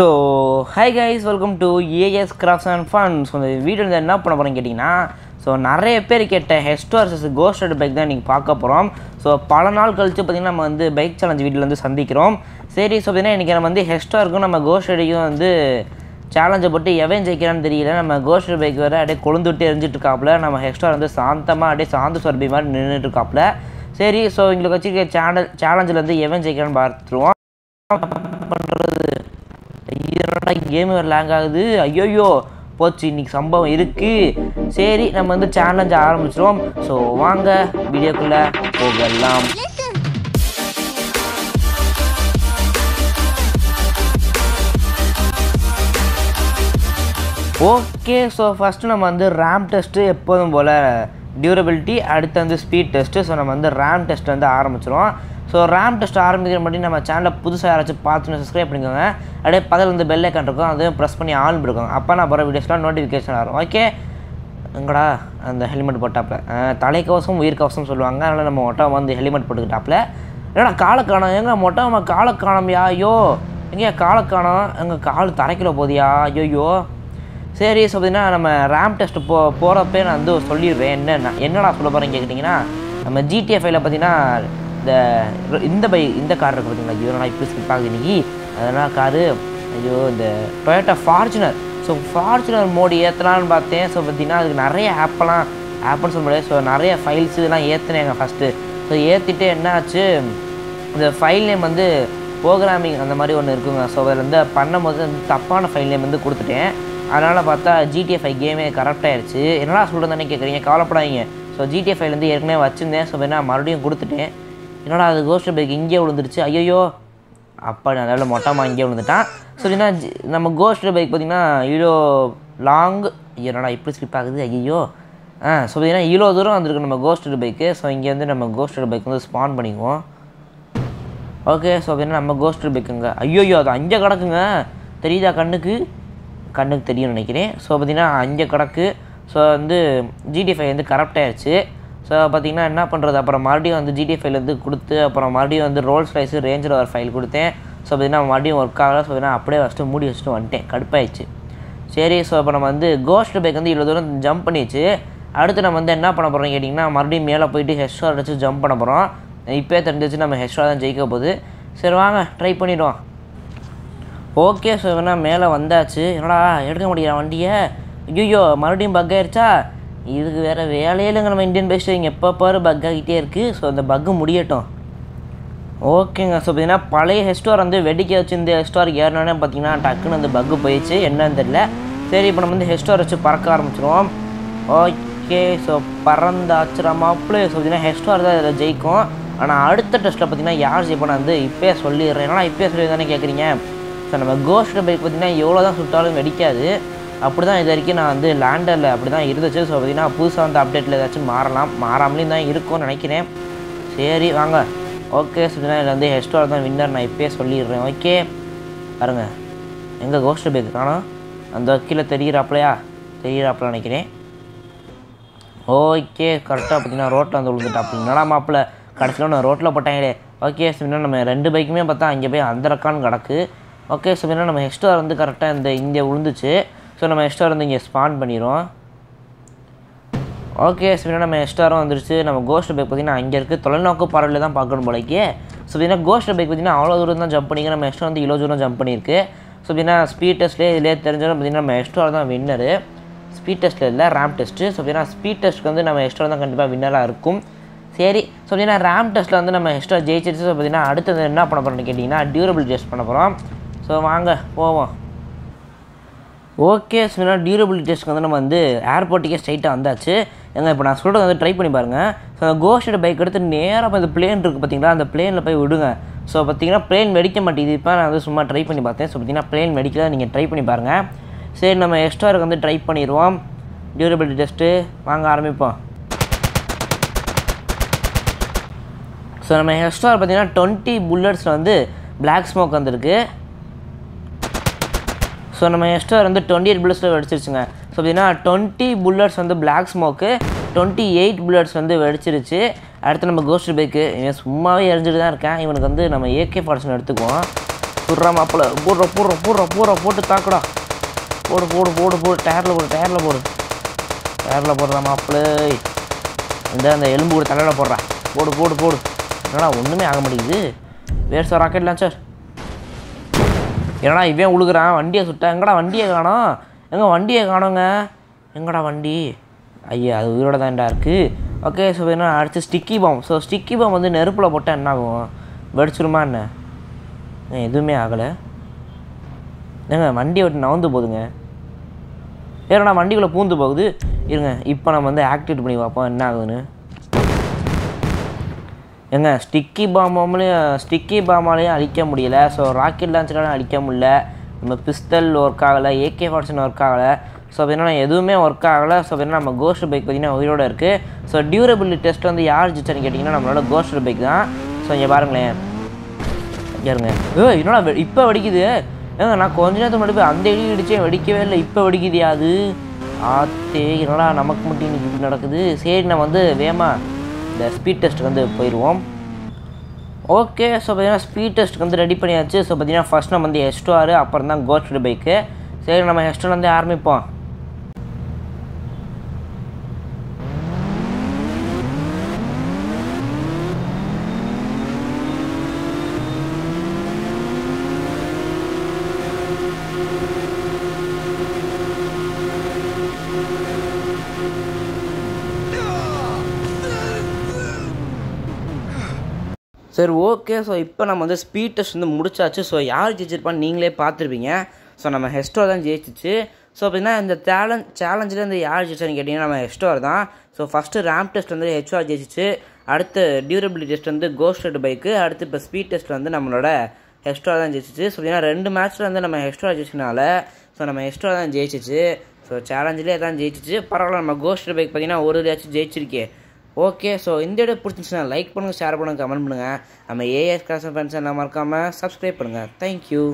So hi guys, welcome to AS Crafts and Fun. So in this video we are going to do so நிறைய பேர் கேட்ட H2R Ghost Rider bike தான் நீங்க பார்க்க போறோம். So பல நாள் கழிச்சு பாத்தீங்கன்னா நம்ம வந்து பைக் சேலஞ்ச் வீடியோல வந்து சந்திக்கிறோம். சரி சோ பாத்தீங்கன்னா இன்னைக்கு நம்ம வந்து H2R க்கு நம்ம Ghost Rider க்கு வந்து சேலஞ்சை போட்டு எவன் ஜெயிக்கறான்னு தெரியல. நம்ம Ghost Rider பைக் வேற அப்படியே கொளுந்துட்டு எரிஞ்சிட்டு இருக்காப்ல. நம்ம H2R வந்து சாந்தமா அப்படியே சாந்து சொர்பி மாதிரி நின்னுட்டு இருக்காப்ல. சரி சோ உங்களுக்கு வச்சிருக்க சேலஞ்சில இருந்து எவன் ஜெயிக்கறான்னு பார்த்துருவோம். கேம் வேற லாங் ஆகுது. ஐயோ போச்சு, இன்னைக்கு சம்பவம் இருக்கு. சரி நம்ம வந்து சேலஞ்ச் ஆரம்பிச்சிரோம். சோ வாங்க வீடியோக்குள்ள போகலாம். ஓகே சோ ஃபர்ஸ்ட் நம்ம வந்து ராம் டெஸ்ட் எப்பவும் போல டியூரபிலிட்டி, அடுத்து வந்து ஸ்பீட் டெஸ்ட். சோ நம்ம வந்து ராம் டெஸ்ட் வந்து ஆரம்பிச்சிரோம். ஸோ ரேம் டெஸ்ட் ஆரம்பிக்கிற மாதிரி நம்ம சேனலை புதுசாக யாராச்சும் பார்த்துன்னு சப்ஸ்கிரைப் பண்ணிக்கோங்க. அப்படியே பக்கத்தில் வந்து பெல் ஐக்கான் இருக்கும், அதையும் ப்ரெஸ் பண்ணி ஆன் இருக்கும். அப்போ நான் போகிற வீடியோஸ்லாம் நோட்டிஃபிகேஷன் வரும். ஓகே எங்கடா அந்த ஹெல்மெட் போட்டாப்பில் தலைக்கவசம் உயிர்கவசம் சொல்லுவாங்க, அதனால் நம்ம மொட்டை வந்து ஹெல்மெட் போட்டுக்கிட்டாப்பில். ஏன்னா காலை காணும், எங்கே மொட்டை நம்ம காலை காணோம்யா, ஐயோ எங்கேயா காலை காணும், எங்கள் கால் தரைக்கிலோ போதியா, ஐயோயோ. சரி ஸோ அப்படின்னா நம்ம ரேம் டெஸ்ட் போகிறப்பே நான் வந்து சொல்லிடுவேன் என்னடா சொல்ல போகிறேன்னு கேட்டிங்கன்னா, நம்ம GTA 5ல பார்த்தீங்கன்னா இந்த கார் இருக்குது பார்த்தீங்களா, இவரோட இப்போ ஸ்கிப் ஆகுது இன்னைக்கு. அதனால் காரு ஐயோ இந்த Toyota Fortuner. ஸோ ஃபார்ச்சுனர் மோடி ஏற்றலான்னு பார்த்தேன். ஸோ பார்த்தீங்கன்னா அதுக்கு நிறைய ஆப்னு சொல்ல முடியாது. ஸோ நிறைய ஃபைல்ஸ் இதெல்லாம் ஏற்றினேங்க ஃபஸ்ட்டு. ஸோ ஏற்றிட்டு என்ன ஆச்சு, இந்த ஃபைல் நேம் வந்து ப்ரோக்ராமிங் அந்த மாதிரி ஒன்று இருக்குங்க. ஸோ அதில் வந்து பண்ணும் போது வந்து தப்பான ஃபைல் நேம் வந்து கொடுத்துட்டேன். அதனால் பார்த்தா GTA 5 கேமே கரெக்டாகிடுச்சு. என்னடா சொல்கிறதானே கேட்குறீங்க, கவலைப்படாதீங்க. ஸோ GTA 5 வந்து ஏற்கனவே வச்சுருந்தேன். ஸோ பார்த்தீங்கன்னா மறுபடியும் கொடுத்துட்டேன். என்னடா அது கோஸ்ட் பைக் இங்கே விழுந்துருச்சு, ஐயோ அப்பா நல்ல மொட்டமா இங்கே விழுந்துட்டான். சரின்னா நம்ம கோஸ்ட் பைக் பார்த்திங்கன்னா இவ்வளோ லாங், என்னடா இப்படி ஸ்லிப் ஆகுது, ஐயோ. ஸோ பார்த்திங்கன்னா இவ்வளோ தூரம் வந்துருக்கு நம்ம கோஸ்ட் பைக்கு. ஸோ இங்கே வந்து நம்ம கோஸ்ட் பைக் வந்து ஸ்பான் பண்ணிக்குவோம். ஓகே ஸோ பார்த்திங்கன்னா நம்ம கோஸ்ட் பைக்குங்க, ஐயோயோ அது அஞ்சு கிடக்குங்க, தெரியுதா கண்ணுக்கு தெரியும்னு நினைக்கிறேன். ஸோ பார்த்திங்கன்னா அஞ்சு கிடக்கு. ஸோ வந்து GTA 5 வந்து கரெக்டாகிடுச்சு. ஸோ பார்த்திங்கன்னா என்ன பண்ணுறது, அப்புறம் மறுபடியும் வந்து GTA 5 வந்து கொடுத்து அப்புறம் மறுபடியும் வந்து ரோல்ஸ் ரைஸு ரேஞ்சில் ஒரு ஃபைல் கொடுத்தேன். ஸோ பார்த்திங்கன்னா மறுபடியும் ஒர்க் ஆகலை. ஸோ பார்த்திங்கன்னா அப்படியே ஃபஸ்ட்டு மூடி வச்சுட்டு வந்துட்டேன், கடுப்பாயிடுச்சு. சரி ஸோ இப்போ நம்ம வந்து கோஸ்ட் பைக் வந்து இவ்வளோ தூரம் ஜம்ப் பண்ணிடுச்சு. அடுத்து நம்ம வந்து என்ன பண்ண போகிறோம்னு கேட்டிங்கன்னா, மறுபடியும் மேலே போயிட்டு H2R வச்சு ஜம்ப் பண்ண போகிறோம். இப்போயே தெரிஞ்சிச்சு நம்ம H2R தான் ஜெயிக்க போகுது. சரி வாங்க ட்ரை பண்ணிவிடுவோம். ஓகே ஸோ வேணா மேலே வந்தாச்சு. என்னடா எடுக்க முடியல வண்டியை, ஐயோ மறுபடியும் பக் ஆயிடுச்சா, இதுக்கு வேறு வேலையே இல்லைங்க. நம்ம இந்தியன் பைக் ஸ்டீரிங் எப்போ பாரு பக் ஆகிட்டே இருக்குது. ஸோ அந்த பக்கு முடியட்டும். ஓகேங்க ஸோ பார்த்திங்கன்னா பழைய H2R வந்து வெடிக்க வச்சுருந்த H2R ஏறினோடனே பார்த்திங்கன்னா டக்குன்னு அந்த பக்கு போயிடுச்சு, என்னன்னு தெரியல. சரி இப்போ நம்ம வந்து H2R வச்சு பறக்க ஆரம்பிச்சிடுவோம். ஓகே ஸோ பறந்த ஆச்சரியமாப்பிள்ளை. ஸோ பார்த்திங்கன்னா H2R தான் இதில் ஜெயிக்கும். ஆனால் அடுத்த டெஸ்ட்டில் பார்த்திங்கன்னா யார் ஜெயிப்போனா வந்து இப்போயே சொல்லிடுறேன். ஏன்னா இப்போயே சொல்லி தானே கேட்குறீங்க. ஸோ நம்ம கோஸ்ட் பைக் பார்த்திங்கன்னா எவ்வளோ தான் சுட்டாலும் வெடிக்காது. அப்படி தான் இது வரைக்கும் நான் வந்து லேண்டரில் அப்படி தான் இருந்துச்சு. ஸோ பார்த்திங்கன்னா புதுசாக வந்து அப்டேட்டில் ஏதாச்சும் மாறாமலையும் தான் இருக்கும்னு நினைக்கிறேன். சரி வாங்க. ஓகே ஸோ இதில் வந்து H2R தான் வின்னர், நான் இப்போயே சொல்லிடுறேன். ஓகே பாருங்க எங்கள் கோஸ்ட் பைக் காணும், அந்த கீழே தெரியிறாப்பிலையா நினைக்கிறேன். ஓகே கரெக்டாக பார்த்திங்கன்னா ரோட்டில் வந்து விழுந்துட்டாப்பில். என்னடா மாப்பிள்ள கடைசியில் நான் ரோட்டில் போட்டாங்களே. ஓகே ஸோ நம்ம ரெண்டு பைக்குமே பார்த்தா அங்கே போய் அந்த ரக்கான்னு கிடக்கு. ஓகே ஸோ நம்ம H2R வந்து கரெக்டாக இந்த இங்கே விழுந்துச்சு. ஸோ நம்ம H2R வந்து இங்கே ஸ்பான் பண்ணிடுவோம். ஓகே ஸோ நம்ம H2R வந்துருச்சு. நம்ம கோஸ்ட் பைக் பார்த்திங்கன்னா அங்கே இருக்குது. தொலைநோக்கு பார்வையில் தான் பார்க்கணும் போலக்கே. ஸோ பார்த்திங்கன்னா கோஸ்ட் பைக் பார்த்திங்கன்னா அவ்வளோ தூரம் தான் ஜம்ப் பண்ணிக்க, நம்ம H2R வந்து இவ்வளோ தூரம் ஜம்ப் பண்ணியிருக்கு. ஸோ பார்த்திங்கன்னா ஸ்பீட் டெஸ்ட்லேயே இதிலே தெரிஞ்சாலும் பார்த்திங்கன்னா நம்ம H2R தான் வின்னரு. ஸ்பீட் டெஸ்ட்டில் இல்லை ரேம் டெஸ்ட்டு. ஸோ பார்த்திங்கன்னா ஸ்பீட் டெஸ்ட்டுக்கு வந்து நம்ம H2R தான் கண்டிப்பாக வின்னராக இருக்கும். சரி ஸோ பார்த்திங்கன்னா ரேம் டெஸ்ட்டில் வந்து நம்ம H2R ஜெயிச்சிருச்சு. ஸோ பார்த்திங்கன்னா அடுத்தது என்ன பண்ண போகிறோம்னு கேட்டிங்கன்னா டியூரபிள் டெஸ்ட் பண்ண போகிறோம். ஸோ வாங்க போவோம். ஓகே ஸோ டியூரபிலிட்டி டெஸ்ட்டுக்கு வந்து நம்ம வந்து ஏர்போர்ட்டுக்கே ஸ்ட்ரைட்டாக வந்தாச்சு. ஏங்க இப்போ நான் சொல்கிறது வந்து ட்ரை பண்ணி பாருங்கள். ஸோ அந்த கோஸ்ட் பைக் எடுத்து நேராக போய் அந்த பிளேன் இருக்குது பார்த்திங்களா, அந்த பிளேனில் போய் விடுங்க. ஸோ பார்த்திங்கன்னா பிளேன் வெடிக்க மாட்டேங்குது. இப்போ நான் வந்து சும்மா ட்ரை பண்ணி பார்த்தேன். ஸோ பார்த்திங்கன்னா பிளேன் வெடிக்கல, நீங்கள் ட்ரை பண்ணி பாருங்கள். சரி நம்ம H2R வந்து ட்ரை பண்ணிடுவோம் டியூரபிலிட்டி டெஸ்ட்டு. வாங்க ஆரம்பிப்போம். ஸோ நம்ம H2R பார்த்திங்கன்னா 20 புல்லட்ஸில் வந்து பிளாக் ஸ்மோக் வந்துருக்கு. ஸோ நம்ம H2R வந்து 28 புல்லட்ஸில் வெடிச்சிருச்சுங்க. ஸோ பார்த்திங்கன்னா 20 புல்லட்ஸ் வந்து பிளாக் ஸ்மோக்கு, 28 புல்லட்ஸ் வந்து வெடிச்சிருச்சு. அடுத்து நம்ம கோஸ்ட் பைக்கு இவன் சும்மாவே எரிஞ்சிட்டு தான் இருக்கேன். இவனுக்கு வந்து நம்ம AK Fortuner எடுத்துக்குவோம். குர்ரா மாப்பிள போடுற போடுற போடுற போடுற போட்டு தாக்குடா போடு போடு போடு போடு டயரில் போடுறா மாப்பிள இந்த அந்த எலும்பு கூட தலையில் போடுறா போடு போடு போடு என்னடா ஒன்றுமே ஆக மாட்டேங்குது வேறு சார் ராக்கெட் லான்ச்சர் ஏன்னா இவன் உழுகுறான் வண்டியை சுட்டா எங்கடா வண்டியை காணோம் எங்கே வண்டியை காணோங்க எங்கடா வண்டி ஐயா அது உயிரோட தான்டா இருக்குது ஓகே ஸோ என்ன அடுத்து sticky bomb so sticky bomb வந்து நெருப்பில் போட்டால் என்ன ஆகும் வெடிச்சிருமா என்ன எதுவுமே ஆகலை ஏங்க வண்டியை விட்டு நவுந்து போகுதுங்க ஏன்னா வண்டிக்குள்ளே பூந்து போகுது இருங்க இப்போ நம்ம வந்து ஆக்டிவேட் பண்ணி பார்ப்போம் என்ன ஆகுதுன்னு ஏங்க ஸ்டிக்கி பாம்பாமலையும் ஸ்டிக்கி பாமாலையும் அழிக்க முடியலை ஸோ ராக்கெட் லான்ச்சராலையும் அழிக்க முடியல நம்ம பிஸ்தல் ஒர்க் ஆகலை AK-47 ஒர்க் ஆகலை ஸோ அப்படின்னா எதுவுமே ஒர்க் ஆகலை ஸோ அப்படின்னா நம்ம கோஸ்ட் பைக் பார்த்திங்கன்னா உயிரோடு இருக்குது ஸோ டியூரபிலிட்டி டெஸ்ட் வந்து யார் ஜிச்சன்னு கேட்டிங்கன்னா நம்மளோட கோஸ்ட் பைக் தான் ஸோ இங்கே பாருங்களேன் யாருங்க என்னோட இப்போ வெடிக்குது ஏங்க நான் கொஞ்ச நேரத்துக்கு முன்னாடி போய் அந்த இடி இடித்தேன் வெடிக்கவே இல்லை இப்போ வெடிக்குது அது ஆத்தே என்னடா நமக்கு மட்டும் இன்னைக்கு இப்படி நடக்குது சரி நம்ம வந்து வேமா இந்த ஸ்பீட் டெஸ்ட்டுக்கு வந்து போயிடுவோம் ஓகே ஸோ பார்த்திங்கன்னா ஸ்பீட் டெஸ்ட்டுக்கு வந்து ரெடி பண்ணியாச்சு ஸோ பார்த்திங்கன்னா ஃபஸ்ட் நம்ம வந்து H2R அப்புறம் தான் கோஸ்ட் பைக்கு சரி நம்ம H2R வந்து ஆரம்பிப்போம் சரி ஓகே ஸோ இப்போ நம்ம வந்து ஸ்பீட் டெஸ்ட் வந்து முடிச்சாச்சு ஸோ யார் ஜெயிச்சிருப்பான்னு நீங்களே பார்த்துருப்பீங்க ஸோ நம்ம H2R தான் ஜெயிச்சிச்சு ஸோ அப்படின்னா இந்த சேலஞ்சில் வந்து யார் ஜெயிச்சான்னு கேட்டிங்கன்னா நம்ம H2R தான் ஸோ ஃபஸ்ட்டு ரேம்ப் டெஸ்ட் வந்து H2R ஜெயிச்சிச்சு அடுத்து டியூரபிலிட்டி டெஸ்ட் வந்து கோஸ்ட் ரைடர் பைக்கு அடுத்து இப்போ ஸ்பீட் டெஸ்ட் வந்து நம்மளோட H2R தான் ஜெயிச்சிச்சு ஸோ அப்படின்னா 2 மேட்ச்சில் வந்து நம்ம H2R ஜெயிச்சனால ஸோ நம்ம H2R தான் ஜெயிச்சிச்சு ஸோ சேலஞ்சிலே தான் ஜெயிச்சிச்சு பரவாயில்ல நம்ம கோஸ்ட் ரைடர் பைக் பார்த்திங்கன்னா ஒரு இதாச்சும் ஜெயிச்சிருக்கே ஓகே ஸோ இந்த வீடியோ பிடிச்சிருந்துச்சுன்னா லைக் பண்ணுங்கள் ஷேர் பண்ணுங்கள் கமெண்ட் பண்ணுங்கள் நம்ம AS Crafts & Fun சேனலை மறக்காமல் சப்ஸ்கிரைப் பண்ணுங்கள் தேங்க்யூ